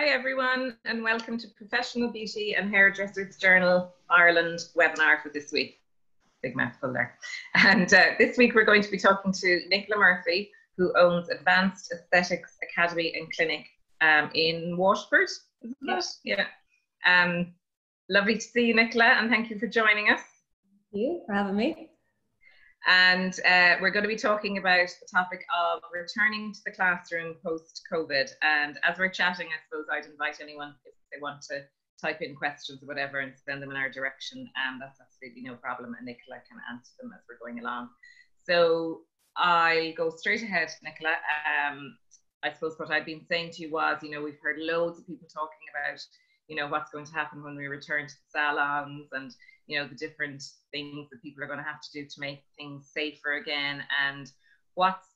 Hi everyone, and welcome to Professional Beauty and Hairdressers Journal Ireland webinar for this week. Big mouthful there. And this week we're going to be talking to Nicola Murphy, who owns Advanced Aesthetics Academy and Clinic in Waterford. Isn't it? Yeah. Lovely to see you, Nicola, and thank you for joining us. Thank you for having me. And we're going to be talking about the topic of returning to the classroom post-COVID. And as we're chatting, I suppose I'd invite anyone, if they want to type in questions or whatever, and send them in our direction. That's absolutely no problem. And Nicola can answer them as we're going along. So I'll go straight ahead, Nicola. I suppose what I've been saying to you was, you know, we've heard loads of people talking about, you know, what's going to happen when we return to the salons and, you know, the different things that people are going to have to do to make things safer again. And what's,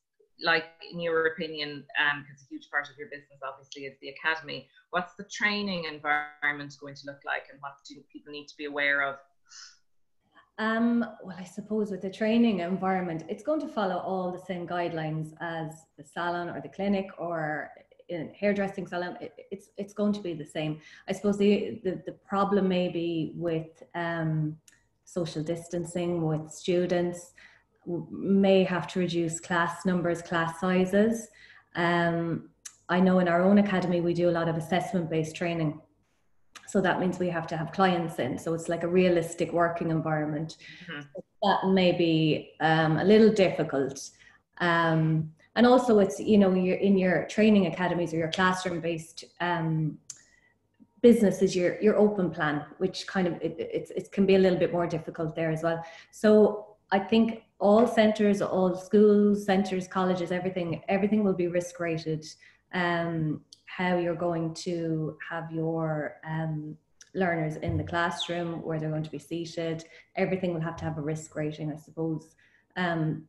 like, in your opinion, because a huge part of your business obviously is the academy, what's the training environment going to look like, and what do people need to be aware of? Well, I suppose with the training environment, it's going to follow all the same guidelines as the salon or the clinic or in hairdressing salon. It's going to be the same. I suppose the problem may be with social distancing with students. May have to reduce class numbers, class sizes. I know in our own academy we do a lot of assessment-based training, so that means we have to have clients in, so it's like a realistic working environment. So that may be a little difficult. And also, it's, you know, you're in your training academies or your classroom-based businesses, your open plan, which kind of it can be a little bit more difficult there as well. So I think all centres, all schools, centres, colleges, everything will be risk rated. How you're going to have your learners in the classroom, where they're going to be seated, everything will have to have a risk rating, I suppose. And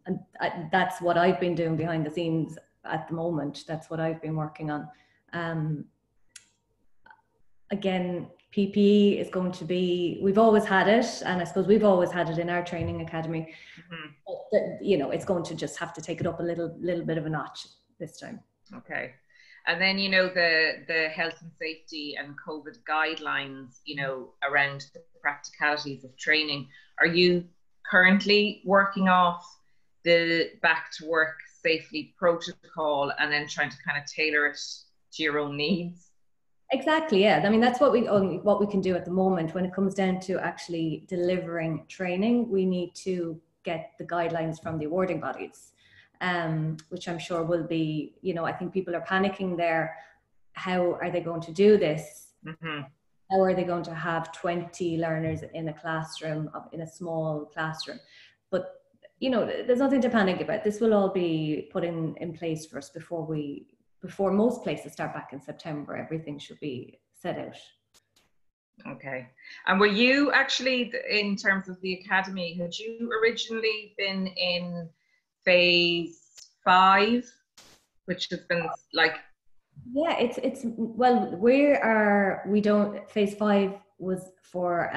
that's what I've been doing behind the scenes at the moment. That's what I've been working on. Again, PPE is going to be, we've always had it, and I suppose we've always had it in our training academy. But, you know, it's going to just have to take it up a little bit of a notch this time. Okay. And then, you know, the health and safety and COVID guidelines, you know, around the practicalities of training. Are you currently working off the back to work safely protocol and then trying to kind of tailor it to your own needs? Exactly, yeah. I mean, that's what we can do at the moment. When it comes down to actually delivering training, we need to get the guidelines from the awarding bodies, which I'm sure will be, you know, I think people are panicking there. How are they going to do this? How are they going to have 20 learners in a classroom, in a small classroom? But, you know, there's nothing to panic about. This will all be put in place for us before most places start back in September. Everything should be set out. Okay. And were you actually, in terms of the academy, had you originally been in phase 5, which has been like... Yeah, it's well, phase 5 was for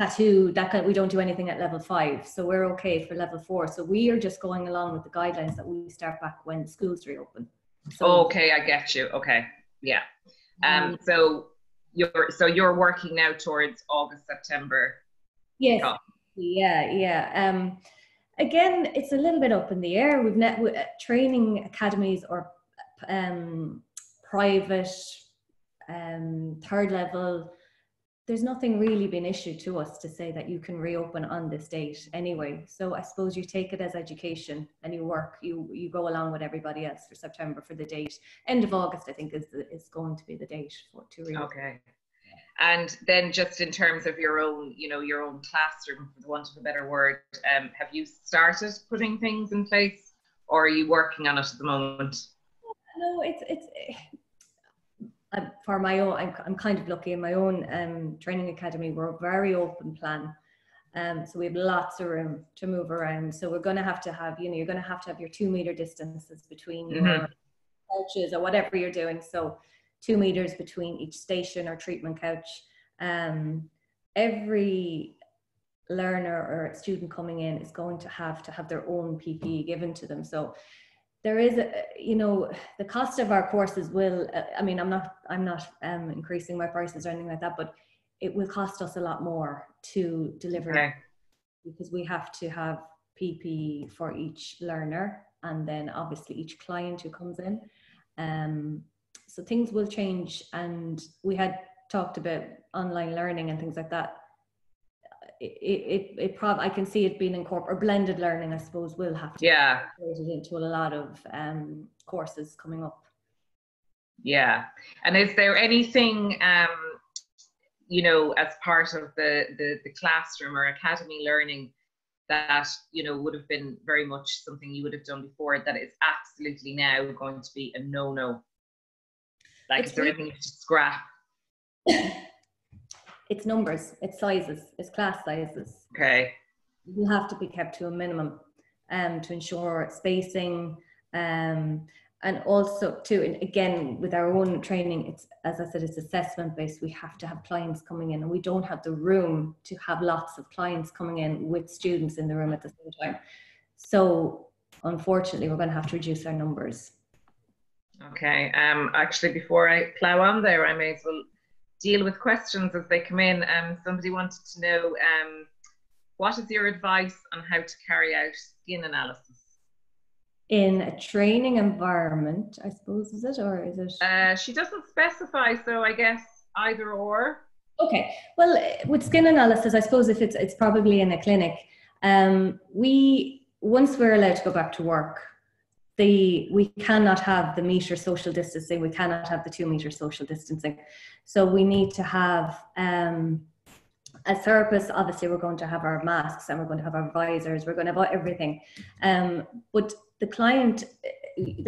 tattoo, that kind of, we don't do anything at level 5, so we're okay for level 4. So we are just going along with the guidelines that we start back when schools reopen. So, okay, I get you. Okay, yeah. So you're working now towards August, September. Yes. Oh. Yeah, yeah. Again, it's a little bit up in the air. We've met with training academies or private, third level, there's nothing really been issued to us to say that you can reopen on this date anyway. So I suppose you take it as education and you go along with everybody else for September for the date. End of August, I think, is going to be the date to reopen. Okay. And then just in terms of your own, you know, your own classroom, for the want of a better word, have you started putting things in place, or are you working on it at the moment? No, it's for my own, I'm kind of lucky in my own training academy. We're a very open plan, so we have lots of room to move around. So we're going to have, you know, you're going to have your 2 meter distances between your couches or whatever you're doing. So 2 meters between each station or treatment couch. Every learner or student coming in is going to have their own PPE given to them. So there is, you know, the cost of our courses will, I mean, I'm not increasing my prices or anything like that, but it will cost us a lot more to deliver, okay, because we have to have PPE for each learner, and then obviously each client who comes in. So things will change, and we had talked about online learning and things like that. I can see it being incorporated, or blended learning, I suppose, will have to, yeah, be incorporated into a lot of courses coming up. Yeah. And is there anything, you know, as part of the classroom or academy learning that, you know, would have been very much something you would have done before that is absolutely now going to be a no-no? Like, is there anything you should scrap? It's numbers, it's sizes, it's class sizes. Okay. You have to be kept to a minimum to ensure spacing, and also too, and again, with our own training, it's, as I said, it's assessment based. We have to have clients coming in, and we don't have the room to have lots of clients coming in with students in the room at the same time. So unfortunately, we're going to have to reduce our numbers. Okay. Actually, before I plow on there, I may as well deal with questions as they come in. Somebody wanted to know, what is your advice on how to carry out skin analysis in a training environment, I suppose, is it, or is it? She doesn't specify, so I guess either or. Okay, well, with skin analysis, I suppose if it's probably in a clinic. Once we're allowed to go back to work, we cannot have the meter social distancing, we cannot have the 2 meter social distancing. So we need to have, as therapists, obviously we're going to have our masks, and we're going to have our visors, we're going to have everything. But the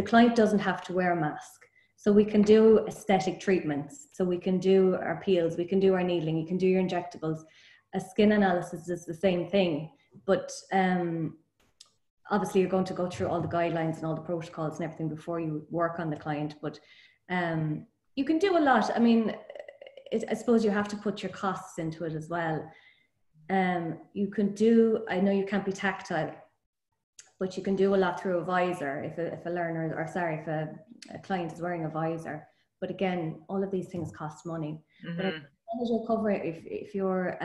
client doesn't have to wear a mask. So we can do aesthetic treatments. So we can do our peels, we can do our needling, you can do your injectables. A skin analysis is the same thing, but obviously you're going to go through all the guidelines and all the protocols and everything before you work on the client, but you can do a lot. I mean, I suppose you have to put your costs into it as well. You can do, I know you can't be tactile, but you can do a lot through a visor if a client is wearing a visor. But again, all of these things cost money. Mm-hmm. But if you're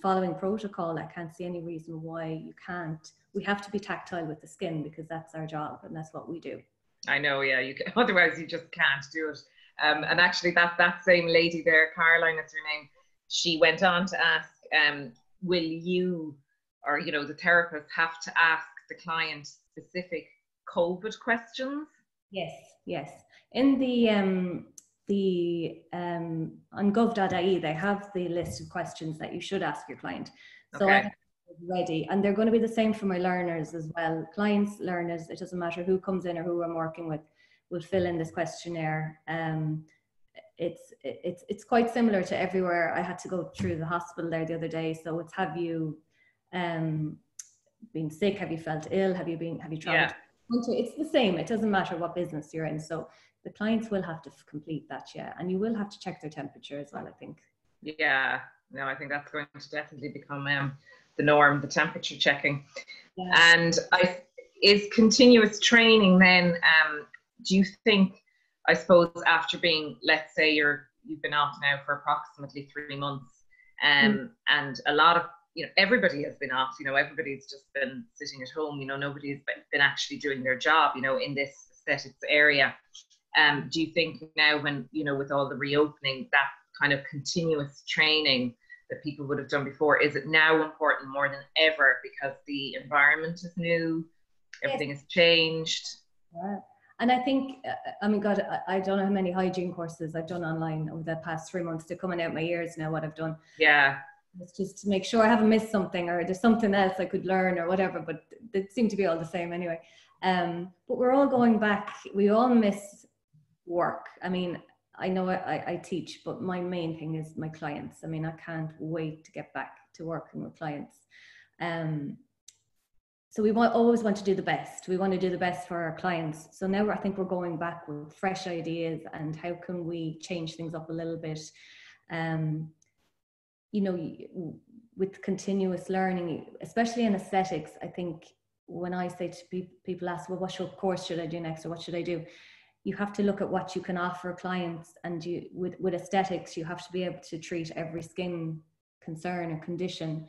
following protocol, I can't see any reason why you can't. We have to be tactile with the skin, because that's our job and that's what we do. I know, yeah. You can, otherwise you just can't do it. And actually, that same lady there, Caroline is her name, she went on to ask, will you, or, you know, the therapist have to ask the client specific COVID questions? Yes, yes. In on gov.ie, they have the list of questions that you should ask your client. So okay. I have it ready, and they're going to be the same for my learners as well. Clients, learners, it doesn't matter who comes in or who I'm working with, will fill in this questionnaire. It's quite similar to everywhere. I had to go through the hospital there the other day. So it's, have you been sick? Have you felt ill? Have you traveled? Yeah. It's the same. It doesn't matter what business you're in. So the clients will have to complete that, yeah. And you will have to check their temperature as well, I think. Yeah, no, I think that's going to definitely become the norm, the temperature checking. Yeah. And is continuous training then, do you think, I suppose, after being, let's say you've been off now for approximately 3 months, and a lot of, you know, everybody has been off, you know, everybody's just been sitting at home, you know, nobody's been actually doing their job, you know, in this aesthetics area. Do you think now, when, you know, with all the reopening, that kind of continuous training that people would have done before, is it now important more than ever because the environment is new, everything has changed? Yeah. And I think, I mean, God, I don't know how many hygiene courses I've done online over the past 3 months. They're coming out my ears now, what I've done. Yeah. It's just to make sure I haven't missed something, or there's something else I could learn or whatever, but they seem to be all the same anyway. But we're all going back. We all miss work. I mean, I know I teach, but my main thing is my clients. I mean, I can't wait to get back to working with clients. So we always want to do the best. We want to do the best for our clients. So now I think we're going back with fresh ideas, and how can we change things up a little bit? You know, with continuous learning, especially in aesthetics, I think when I say to people ask, well, what course should I do next, or what should I do? You have to look at what you can offer clients, and you, with aesthetics, you have to be able to treat every skin concern or condition.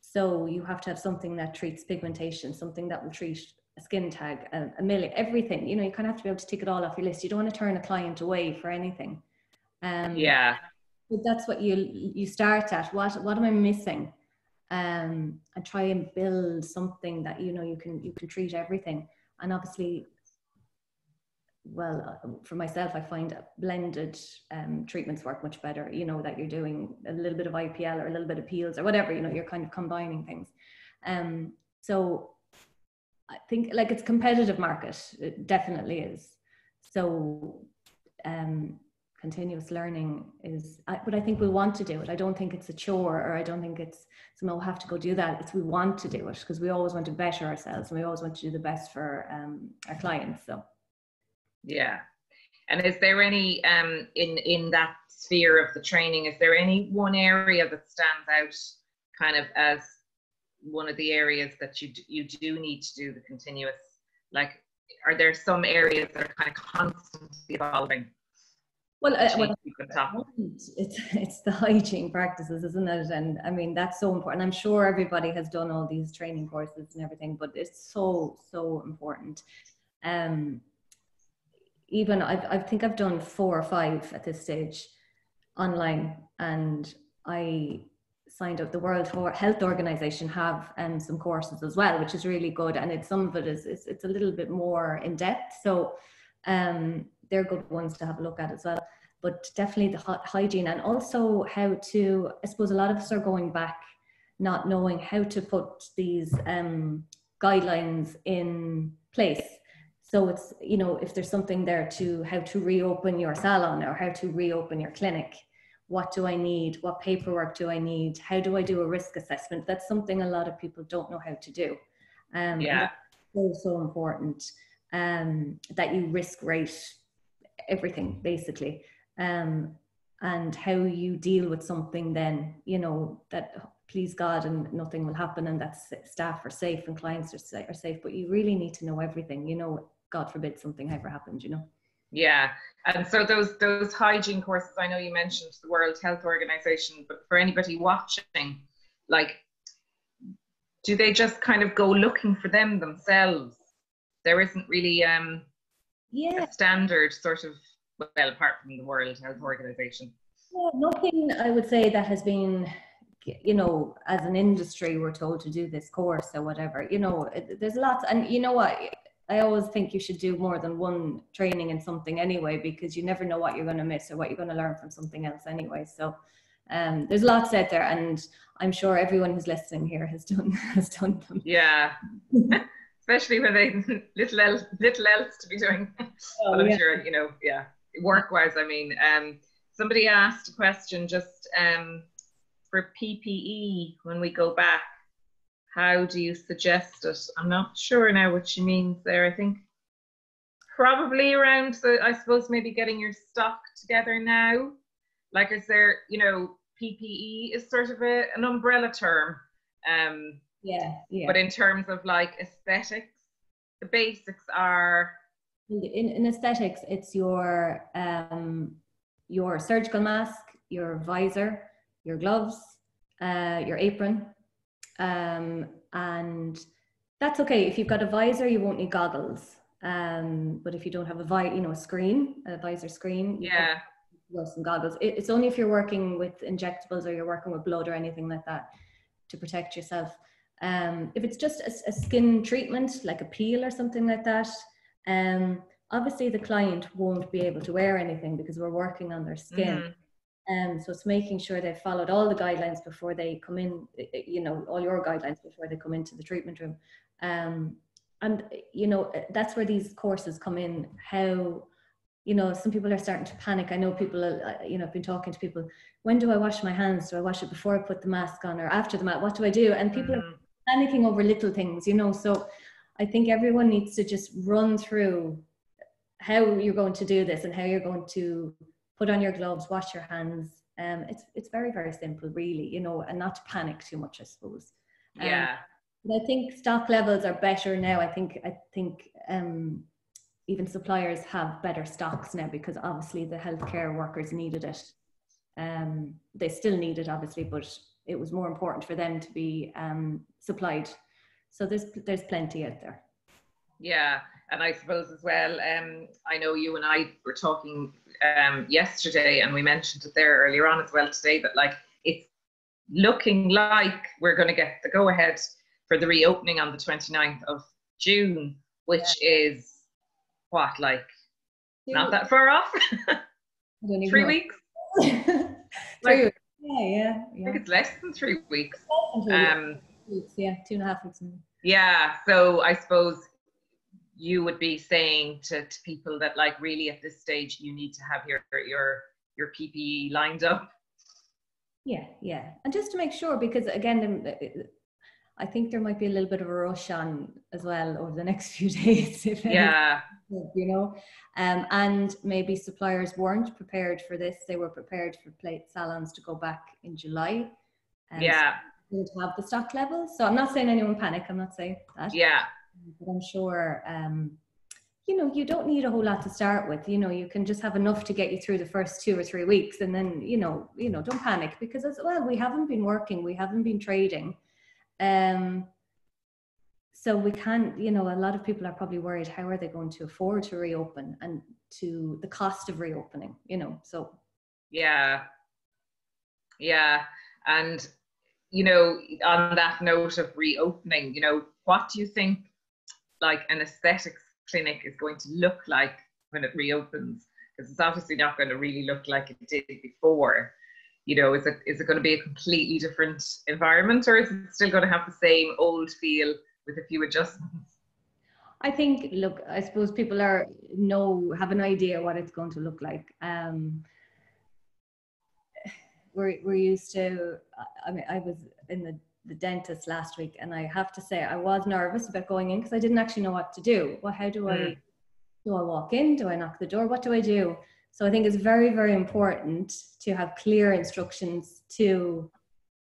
So you have to have something that treats pigmentation, something that will treat a skin tag, a mill, everything. You know, you kind of have to be able to tick it all off your list. You don't want to turn a client away for anything. Yeah. But that's what you start at. What am I missing? And try and build something that, you know, you can treat everything. And obviously, well, for myself, I find blended treatments work much better, you know, that you're doing a little bit of IPL or a little bit of peels or whatever, you know, you're kind of combining things. So I think, like, it's a competitive market. It definitely is. So continuous learning is, but I think we want to do it. I don't think it's a chore, or I don't think it's, somehow we'll have to go do that. It's, we want to do it because we always want to better ourselves, and we always want to do the best for our clients. So. Yeah. And is there any, in that sphere of the training, is there any one area that stands out kind of as one of the areas that you do need to do the continuous, like, are there some areas that are kind of constantly evolving? Well, it's the hygiene practices, isn't it? And I mean, that's so important. I'm sure everybody has done all these training courses and everything, but it's so, so important. Even I think I've done 4 or 5 at this stage online, and I signed up. The World Health Organization have some courses as well, which is really good. And it's, some of it is it's a little bit more in depth. So they're good ones to have a look at as well. But definitely the hygiene, and also how to, I suppose a lot of us are going back not knowing how to put these guidelines in place. So it's, you know, if there's something there to how to reopen your salon or how to reopen your clinic, what do I need? What paperwork do I need? How do I do a risk assessment? That's something a lot of people don't know how to do. Yeah. That's so, so important that you risk rate everything, basically. And how you deal with something then, you know, that please God and nothing will happen, and that staff are safe and clients are safe, but you really need to know everything, you know, God forbid something ever happened, you know. Yeah. And so those hygiene courses, I know you mentioned the World Health Organization, but for anybody watching, like, do they just kind of go looking for them themselves? There isn't really a standard sort of, well, apart from the World Health Organization. Yeah, nothing I would say that has been, you know, as an industry, we're told to do this course or whatever, you know, there's lots. And you know what, I always think you should do more than one training in something anyway, because you never know what you're going to miss or what you're going to learn from something else anyway. So there's lots out there, and I'm sure everyone who's listening here has done them. Yeah. Especially when they little else to be doing. Oh, but I'm sure, you know, yeah, work-wise, I mean. Somebody asked a question just for PPE, when we go back, how do you suggest it? I'm not sure now what she means there. I think probably around the, I suppose, maybe getting your stock together now. Like, is there, you know, PPE is sort of an umbrella term. Yeah. But in terms of, like, aesthetics, the basics are in aesthetics, it's your surgical mask, your visor, your gloves, your apron, and that's okay. If you've got a visor, you won't need goggles. But if you don't have a visor screen, yeah, you have some goggles. It's only if you're working with injectables or you're working with blood or anything like that to protect yourself. If it's just a skin treatment, like a peel or something like that, obviously the client won't be able to wear anything because we're working on their skin. Mm-hmm. So it's making sure they've followed all the guidelines before they come in, you know, all your guidelines before they come into the treatment room. And, you know, that's where these courses come in. How, you know, some people are starting to panic. I know people, you know, I've been talking to people, when do I wash my hands? Do I wash it before I put the mask on or after the mask? What do I do? And people mm-hmm. are panicking over little things, you know. So I think everyone needs to just run through how you're going to do this and how you're going to put on your gloves, wash your hands. It's very, very simple, really, you know, and not to panic too much, I suppose. Yeah. I think stock levels are better now. I think even suppliers have better stocks now, because obviously the healthcare workers needed it. They still need it, obviously, but it was more important for them to be supplied. So there's plenty out there. Yeah, and I suppose as well, I know you and I were talking yesterday, and we mentioned it there earlier on as well today, that like it's looking like we're going to get the go-ahead for the reopening on the 29th of June, which is what, like not that far off? 3 weeks? 3 weeks. Yeah. I think it's less than 3 weeks. Yeah, 2.5 weeks. Yeah, so I suppose you would be saying to people that, like, really at this stage you need to have your PPE lined up. Yeah, and just to make sure, because again, I think there might be a little bit of a rush on as well over the next few days, if anything, you know, and maybe suppliers weren't prepared for this. They were prepared for salons to go back in July. So they didn't have the stock levels. So I'm not saying anyone panic. I'm not saying that. Yeah. But I'm sure, you know, you don't need a whole lot to start with. You know, you can just have enough to get you through the first 2 or 3 weeks, and then you know, don't panic, because as well we haven't been working, we haven't been trading, so we can't. You know, a lot of people are probably worried. How are they going to afford to reopen, and to the cost of reopening? You know, so yeah, and you know, on that note of reopening, you know, what do you think, like, an aesthetics clinic is going to look like when it reopens? Because it's obviously not going to really look like it did before. You know, is it going to be a completely different environment, or is it still going to have the same old feel with a few adjustments? I think, look, I suppose people have an idea what it's going to look like. We're used to, I mean, I was in the dentist last week, and I have to say I was nervous about going in, because I didn't actually know what to do. Well, how do I walk in? Do I knock the door? What do I do? So I think it's very, very important to have clear instructions to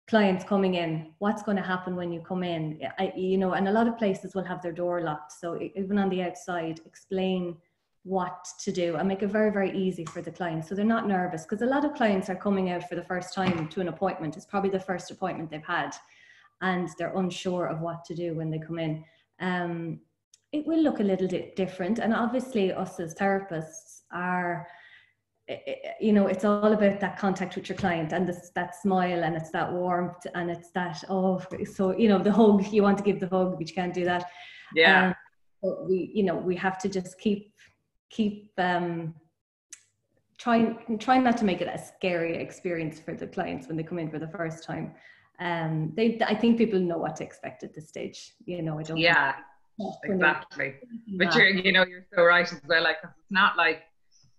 clients coming in. What's going to happen when you come in? And a lot of places will have their door locked. So even on the outside, explain what to do and make it very, very easy for the client, so they're not nervous, because a lot of clients are coming out for the first time to an appointment. It's probably the first appointment they've had, and they're unsure of what to do when they come in. It will look a little bit different, and obviously us as therapists are, you know, it's all about that contact with your client, and that smile, and it's that warmth, and it's that, oh, so, you know, the hug, you want to give the hug, but you can't do that. Yeah. But we have to just keep trying not to make it a scary experience for the clients when they come in for the first time. I think people know what to expect at this stage. You know, I don't. Yeah, exactly. But you're so right as well. Like,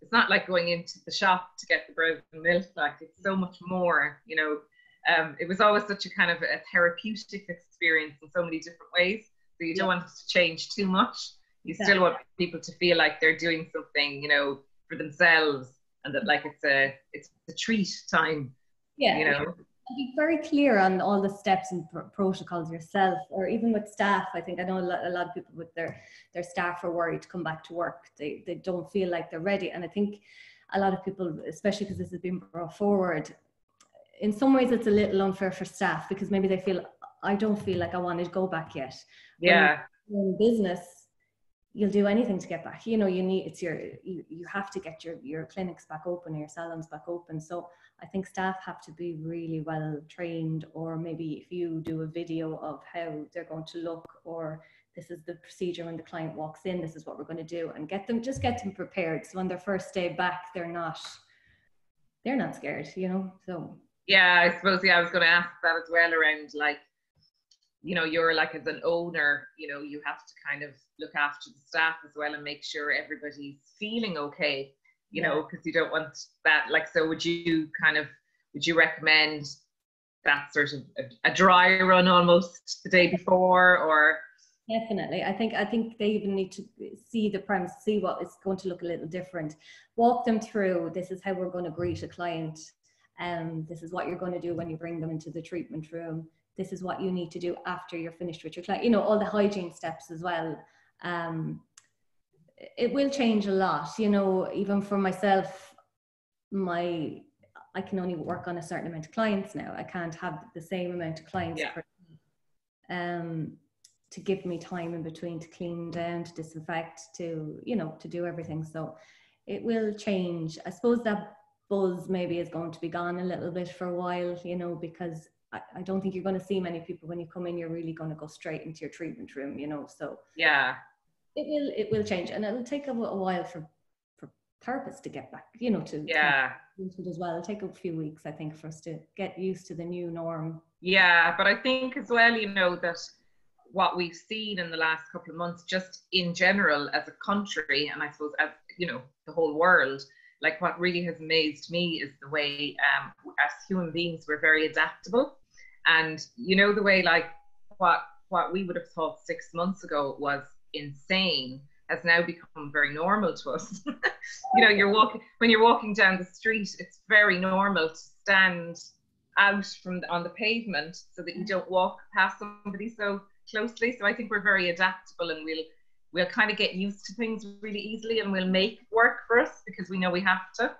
it's not like going into the shop to get the bread and milk. Like, it's so much more. You know, it was always such a kind of a therapeutic experience in so many different ways. So you don't want it to change too much. You still want people to feel like they're doing something, you know, for themselves, and that, like, it's a treat time. Yeah, you know. Be very clear on all the steps and protocols yourself, or even with staff. I think, I know a lot of people with their staff are worried to come back to work. They don't feel like they're ready, and I think a lot of people, especially because this has been brought forward, in some ways it's a little unfair for staff, because maybe they feel, I don't feel like I want to go back yet. Yeah. In business, you'll do anything to get back. You know, you have to get your clinics back open, or your salons back open. So I think staff have to be really well trained, or maybe if you do a video of how they're going to look, or this is the procedure when the client walks in, this is what we're going to do, and get them prepared. So on their first day back, they're not scared, you know? So. Yeah, I suppose, I was going to ask that as well, around, like, you know, you're like, as an owner, you know, you have to kind of look after the staff as well, and make sure everybody's feeling okay, you know, because you don't want that, like, so would you recommend that sort of a dry run almost the day before, or? Definitely. I think they even need to see the premise, see what is going to look a little different. Walk them through, this is how we're going to greet a client, this is what you're going to do when you bring them into the treatment room. this is what you need to do after you're finished with your client, you know, all the hygiene steps as well. It will change a lot, you know, even for myself, I can only work on a certain amount of clients now. I can't have the same amount of clients yeah. To give me time in between to clean down, to disinfect, to, you know, to do everything. So it will change. I suppose that buzz maybe is going to be gone a little bit for a while, you know, because I don't think you're going to see many people when you come in. You're really going to go straight into your treatment room, you know, so yeah, it will change, and it'll take a while for therapists to get back, you know, to yeah as well. It'll take a few weeks, I think, for us to get used to the new norm. Yeah, but I think as well, you know, that what we've seen in the last couple of months, just in general as a country, and I suppose as, you know, the whole world, like what really has amazed me is the way as human beings we're very adaptable. And you know, the way like what we would have thought 6 months ago was insane has now become very normal to us. You know, when you're walking down the street, it's very normal to stand out on the pavement so that you don't walk past somebody so closely. So I think we're very adaptable, and we'll kind of get used to things really easily, and we'll make work for us because we know we have to.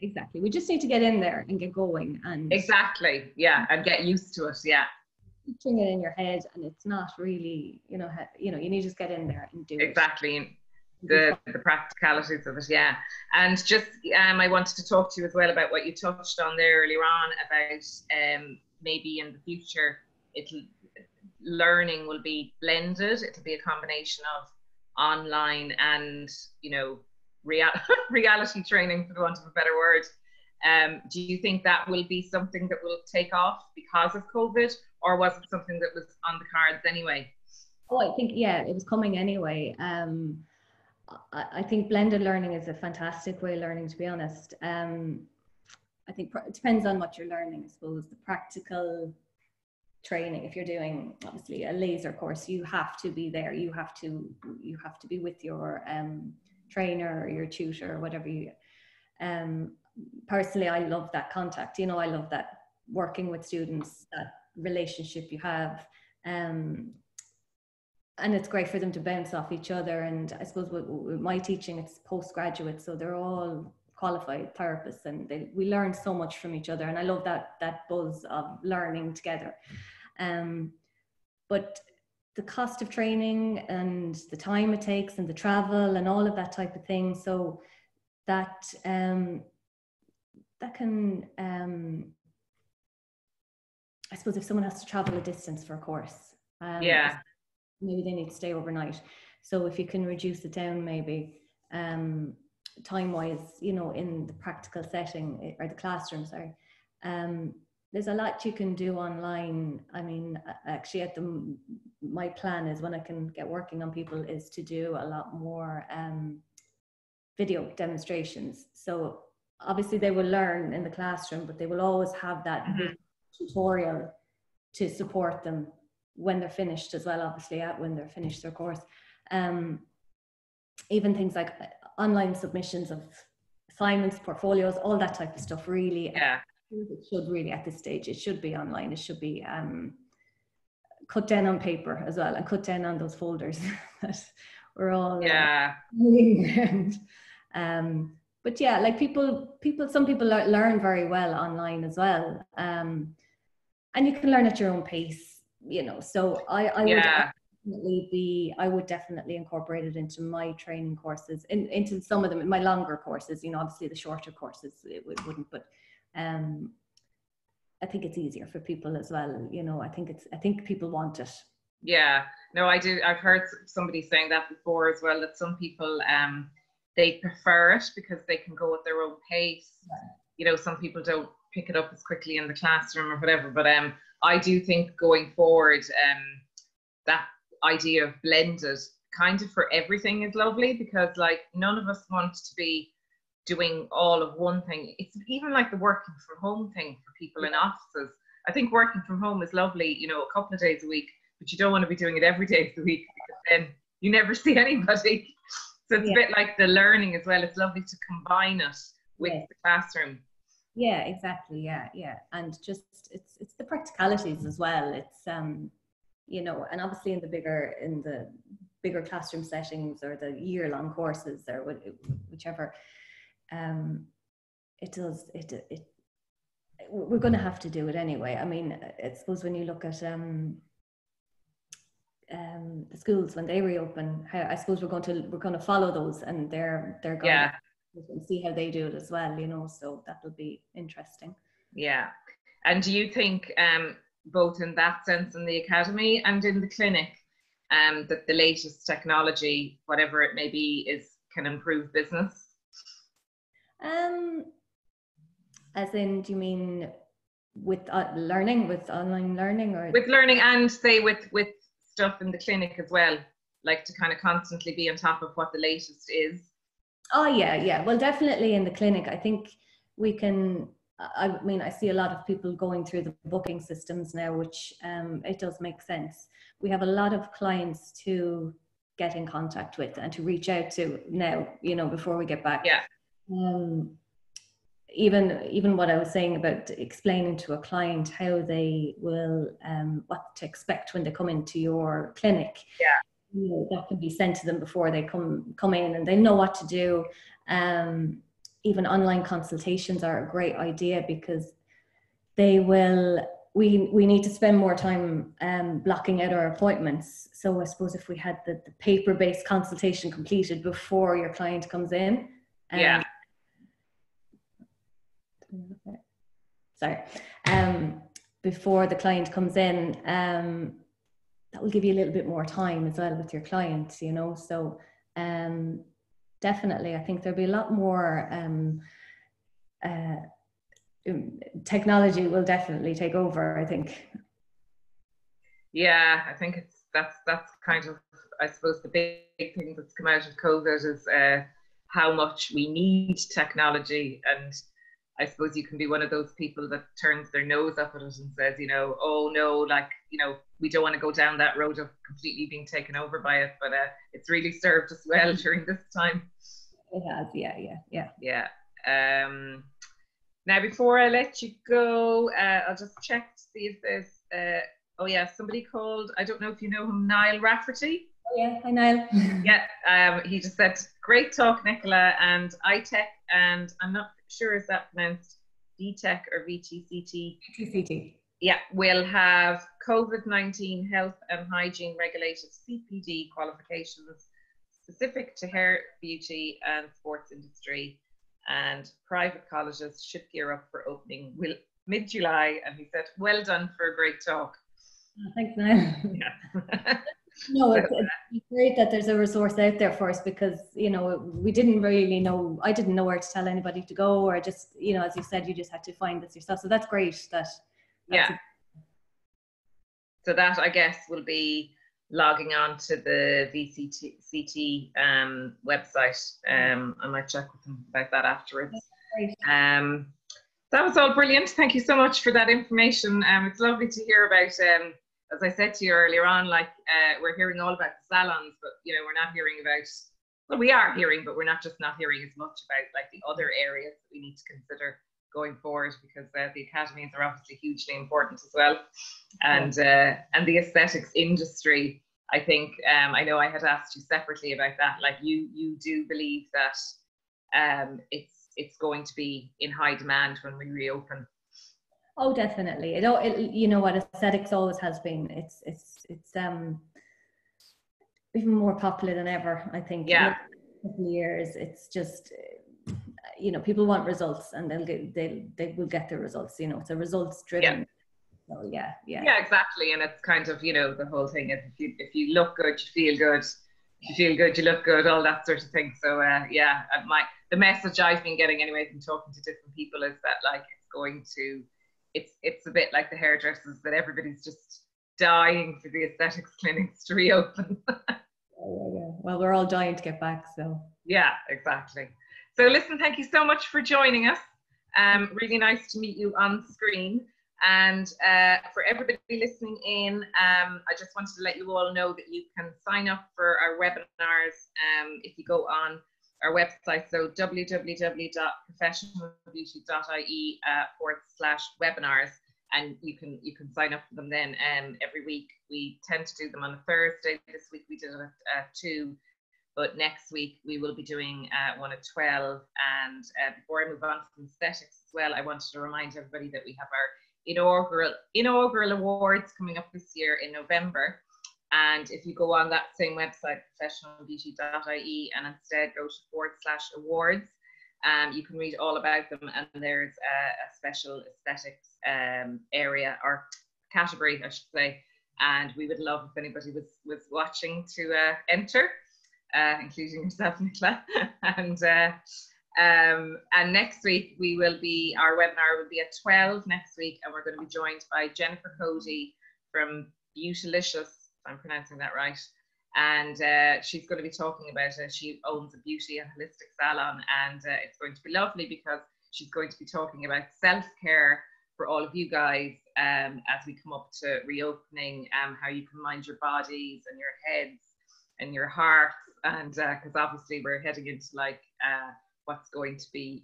Exactly. We just need to get in there and get going. And exactly. Yeah. And get used to it. Yeah. Putting it in your head, and it's not really, you know, you need to just get in there and do exactly. it. Exactly. The practicalities of it. Yeah. And just, I wanted to talk to you as well about what you touched on there earlier on about maybe in the future, learning will be blended. It'll be a combination of online and, you know, reality training, for the want of a better word. Do you think that will be something that will take off because of COVID, or was it something that was on the cards anyway? Oh, I think, yeah, it was coming anyway. I think blended learning is a fantastic way of learning, to be honest. I think it depends on what you're learning, I suppose. The practical training, if you're doing obviously a laser course, you have to be there, you have to be with your trainer or your tutor or whatever you personally, I love that contact, you know, I love that working with students, that relationship you have, and it's great for them to bounce off each other. And I suppose with my teaching, it's postgraduate, so they're all qualified therapists, and we learn so much from each other, and I love that buzz of learning together. But the cost of training and the time it takes and the travel and all of that type of thing, so that that can I suppose if someone has to travel a distance for a course, yeah, maybe they need to stay overnight. So if you can reduce it down, maybe time-wise, you know, in the practical setting or the classroom, sorry, there's a lot you can do online. I mean, actually, my plan is, when I can get working on people, is to do a lot more video demonstrations. So obviously they will learn in the classroom, but they will always have that mm-hmm. tutorial to support them when they're finished as well, obviously, when they're finished their course. Even things like online submissions of assignments, portfolios, all that type of stuff, really. Yeah. It should really, at this stage, it should be online. It should be cut down on paper as well, and cut down on those folders that we're all yeah. But yeah, like some people learn very well online as well, and you can learn at your own pace, you know. So I yeah. would definitely I would definitely incorporate it into my training courses, into some of them, in my longer courses, you know. Obviously the shorter courses it wouldn't, but I think it's easier for people as well, you know. I think people want it. Yeah, no, I do. I've heard somebody saying that before as well, that some people they prefer it because they can go at their own pace. Yeah. You know, some people don't pick it up as quickly in the classroom or whatever, but I do think going forward, that idea of blended kind of for everything is lovely, because like none of us want to be doing all of one thing. It's even like the working from home thing for people in offices. I think working from home is lovely, you know, a couple of days a week, but you don't want to be doing it every day of the week, because then you never see anybody. So it's yeah. a bit like the learning as well. It's lovely to combine it with yeah. the classroom. Yeah, exactly. Yeah, yeah. And just it's the practicalities as well. It's, you know, and obviously in the bigger classroom settings or the year-long courses or whichever, we're going to have to do it anyway. I mean, I suppose when you look at the schools when they reopen, I suppose we're going to follow those, and they're going to see how they do it as well, you know. So that'll be interesting. Yeah, and do you think both in that sense in the academy and in the clinic, that the latest technology, whatever it may be, can improve business? As in, do you mean with learning, with online learning, or with learning, and say with stuff in the clinic as well, like to kind of constantly be on top of what the latest is? Oh yeah, yeah. Well, definitely in the clinic, I think we can. I mean, I see a lot of people going through the booking systems now, which it does make sense. We have a lot of clients to get in contact with and to reach out to now, you know, before we get back. Yeah. Even what I was saying about explaining to a client how they will, what to expect when they come into your clinic. Yeah. You know, that can be sent to them before they come in, and they know what to do. Even online consultations are a great idea, because they will, we need to spend more time blocking out our appointments. So I suppose if we had the paper-based consultation completed before your client comes in. Yeah. Sorry. Before the client comes in, that will give you a little bit more time as well with your clients, you know. So definitely, I think there'll be a lot more technology will definitely take over, I think. Yeah, I think that's kind of, I suppose, the big thing that's come out of COVID is how much we need technology. And I suppose you can be one of those people that turns their nose up at it and says, you know, oh no, like, you know, we don't want to go down that road of completely being taken over by it, but it's really served us well during this time. It has, yeah. Now, before I let you go, I'll just check to see if there's, oh yeah, somebody called, I don't know if you know him, Niall Rafferty. Oh yeah, hi Niall. Yeah, he just said, great talk, Nicola, and iTech, and I'm not sure is that pronounced DTech or VTCT? VTCT. Yeah, we'll have COVID-19 health and hygiene regulated CPD qualifications specific to hair, beauty and sports industry, and private colleges should gear up for opening mid-July. And he said, well done for a great talk. Thanks, man. Yeah. No, it's great that there's a resource out there for us, because, you know, we didn't really know, I didn't know where to tell anybody to go, or just, you know, as you said, you just had to find this yourself. So that's great. Yeah. So that, I guess, will be logging on to the VTCT website. I might check with them about that afterwards. That was all brilliant. Thank you so much for that information. It's lovely to hear about, as I said to you earlier on, like we're hearing all about the salons, but, you know, we're not hearing about, well, we are hearing, but we're not hearing as much about like the other areas that we need to consider going forward, because the academies are obviously hugely important as well, and the aesthetics industry. I think I know I had asked you separately about that. Like you do believe that it's going to be in high demand when we reopen. Oh, definitely. It you know what, aesthetics always has been. It's even more popular than ever, I think. Yeah. In the years, it's just, you know, people want results, and they will get the results, you know. It's a results driven. Yeah. So yeah, exactly. And it's kind of, you know, the whole thing is if you look good, you feel good. If you feel good, you look good, all that sort of thing. So yeah, the message I've been getting anyway from talking to different people is that, like, it's a bit like the hairdressers, that everybody's just dying for the aesthetics clinics to reopen. Well, we're all dying to get back, so yeah, exactly. So listen, thank you so much for joining us. Really nice to meet you on screen. And for everybody listening in, I just wanted to let you all know that you can sign up for our webinars if you go on our website. So www.professionalbeauty.ie/webinars. and you can sign up for them then. Every week we tend to do them on a Thursday. This week we did it at 2, but next week we will be doing one at 12. And before I move on from aesthetics as well, I wanted to remind everybody that we have our inaugural awards coming up this year in November. And if you go on that same website, professionalbeauty.ie, and instead go to /awards, you can read all about them. And there's a special aesthetics area, or category, I should say. And we would love if anybody was watching to enter, including yourself, Nicola. And next week our webinar will be at 12 next week, and we're going to be joined by Jennifer Cody from Beautalicious. I'm pronouncing that right. And she's going to be talking about it. She owns a beauty and holistic salon, and it's going to be lovely because she's going to be talking about self-care for all of you guys as we come up to reopening, how you can mind your bodies and your heads and your hearts. And because obviously we're heading into like what's going to be,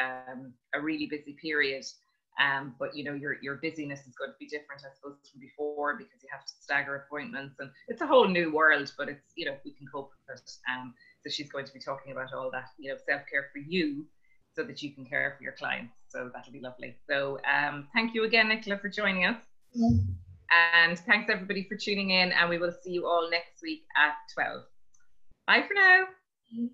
a really busy period. But your busyness is going to be different, I suppose, from before, because you have to stagger appointments, and it's a whole new world, but it's, we can cope with it. So she's going to be talking about all that, self-care for you so that you can care for your clients. So that'll be lovely. So thank you again, Nicola, for joining us. Yeah. And thanks everybody for tuning in, and we will see you all next week at 12. Bye for now.